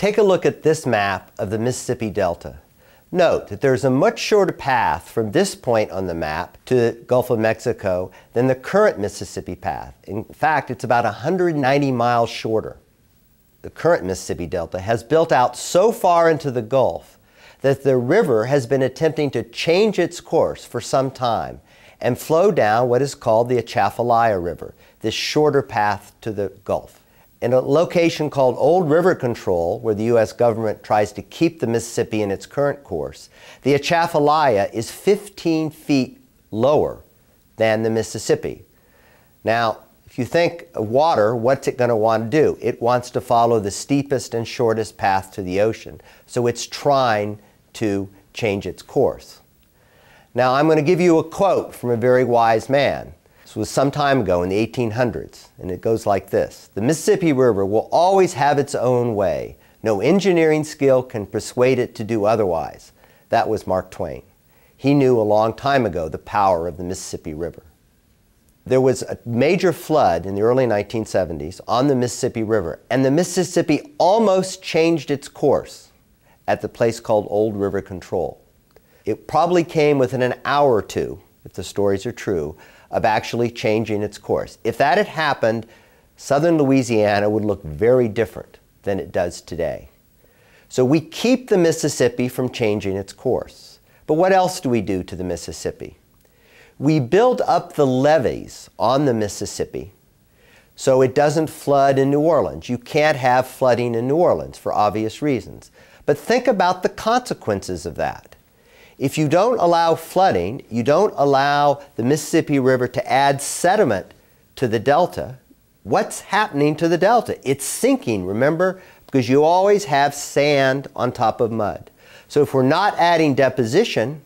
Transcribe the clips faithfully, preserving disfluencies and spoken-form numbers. Take a look at this map of the Mississippi Delta. Note that there's a much shorter path from this point on the map to the Gulf of Mexico than the current Mississippi path. In fact, it's about one hundred ninety miles shorter. The current Mississippi Delta has built out so far into the Gulf that the river has been attempting to change its course for some time and flow down what is called the Atchafalaya River, this shorter path to the Gulf. In a location called Old River Control, where the U S government tries to keep the Mississippi in its current course, the Atchafalaya is fifteen feet lower than the Mississippi. Now, if you think of water, what's it going to want to do? It wants to follow the steepest and shortest path to the ocean, so it's trying to change its course. Now, I'm going to give you a quote from a very wise man. This was some time ago in the eighteen hundreds, and it goes like this. "The Mississippi River will always have its own way. No engineering skill can persuade it to do otherwise." That was Mark Twain. He knew a long time ago the power of the Mississippi River. There was a major flood in the early nineteen seventies on the Mississippi River, and the Mississippi almost changed its course at the place called Old River Control. It probably came within an hour or two, if the stories are true, of actually changing its course. If that had happened, southern Louisiana would look very different than it does today. So we keep the Mississippi from changing its course. But what else do we do to the Mississippi? We build up the levees on the Mississippi so it doesn't flood in New Orleans. You can't have flooding in New Orleans for obvious reasons. But think about the consequences of that. If you don't allow flooding, you don't allow the Mississippi River to add sediment to the delta, what's happening to the delta? It's sinking, remember? Because you always have sand on top of mud. So if we're not adding deposition,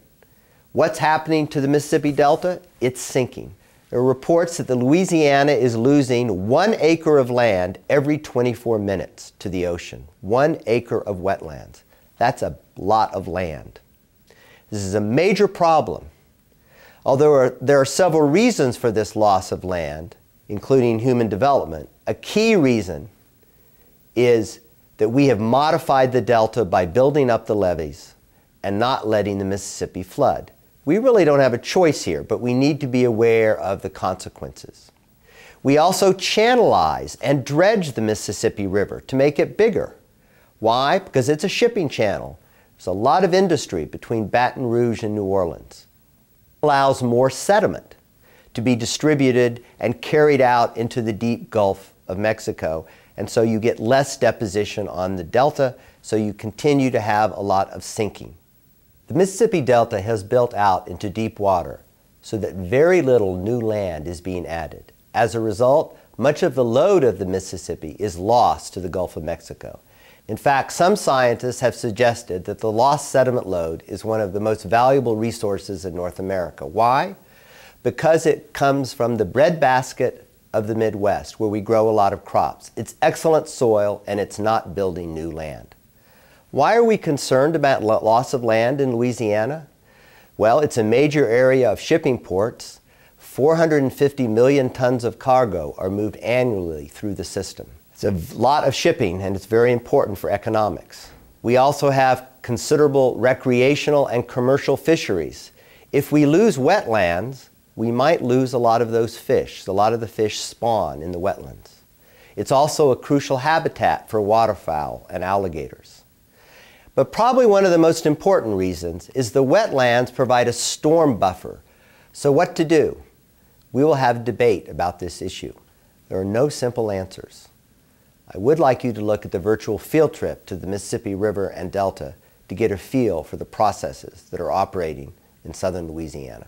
what's happening to the Mississippi Delta? It's sinking. There are reports that the Louisiana is losing one acre of land every twenty-four minutes to the ocean. One acre of wetlands. That's a lot of land. This is a major problem. Although there are several reasons for this loss of land, including human development, a key reason is that we have modified the delta by building up the levees and not letting the Mississippi flood. We really don't have a choice here, but we need to be aware of the consequences. We also channelize and dredge the Mississippi River to make it bigger. Why? Because it's a shipping channel. There's a lot of industry between Baton Rouge and New Orleans. It allows more sediment to be distributed and carried out into the deep Gulf of Mexico, and so you get less deposition on the delta, so you continue to have a lot of sinking. The Mississippi Delta has built out into deep water so that very little new land is being added. As a result, much of the load of the Mississippi is lost to the Gulf of Mexico. In fact, some scientists have suggested that the lost sediment load is one of the most valuable resources in North America. Why? Because it comes from the breadbasket of the Midwest, where we grow a lot of crops. It's excellent soil, and it's not building new land. Why are we concerned about loss of land in Louisiana? Well, it's a major area of shipping ports. four hundred fifty million tons of cargo are moved annually through the system. It's a lot of shipping, and it's very important for economics. We also have considerable recreational and commercial fisheries. If we lose wetlands, we might lose a lot of those fish. A lot of the fish spawn in the wetlands. It's also a crucial habitat for waterfowl and alligators. But probably one of the most important reasons is the wetlands provide a storm buffer. So what to do? We will have debate about this issue. There are no simple answers. I would like you to look at the virtual field trip to the Mississippi River and Delta to get a feel for the processes that are operating in southern Louisiana.